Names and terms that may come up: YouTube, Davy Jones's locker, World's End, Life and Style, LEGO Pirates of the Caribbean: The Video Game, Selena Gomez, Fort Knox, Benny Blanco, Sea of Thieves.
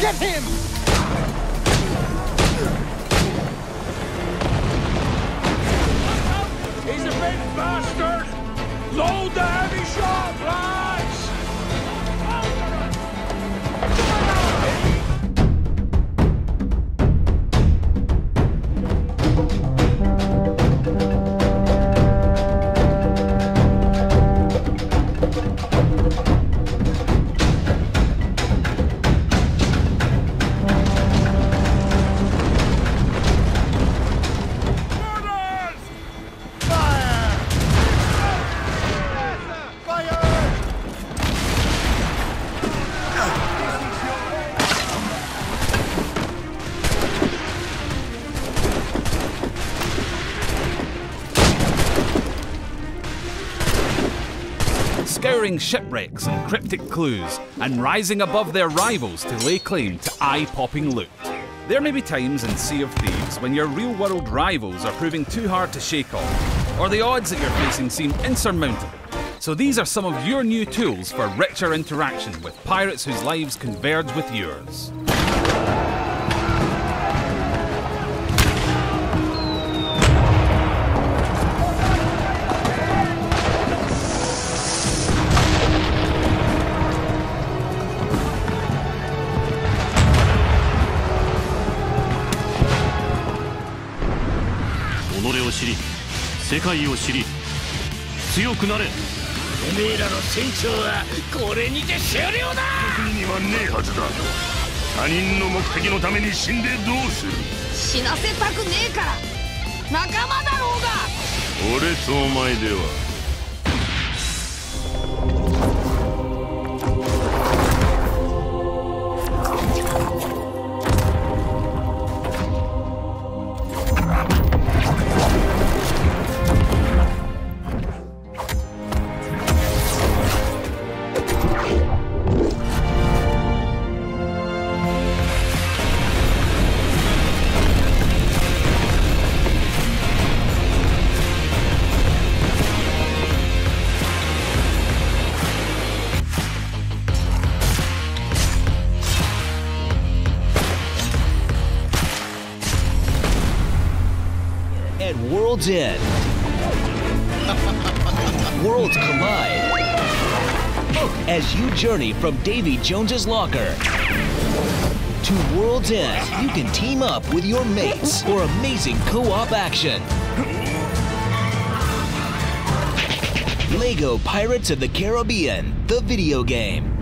Get him! He's a big bastard! Load the heavy shot, lads! Scouring shipwrecks and cryptic clues, and rising above their rivals to lay claim to eye-popping loot. There may be times in Sea of Thieves when your real-world rivals are proving too hard to shake off, or the odds that you're facing seem insurmountable. So these are some of your new tools for richer interaction with pirates whose lives converge with yours. At World's End, worlds collide as you journey from Davy Jones's locker to World's End. You can team up with your mates for amazing co-op action. LEGO Pirates of the Caribbean, the video game.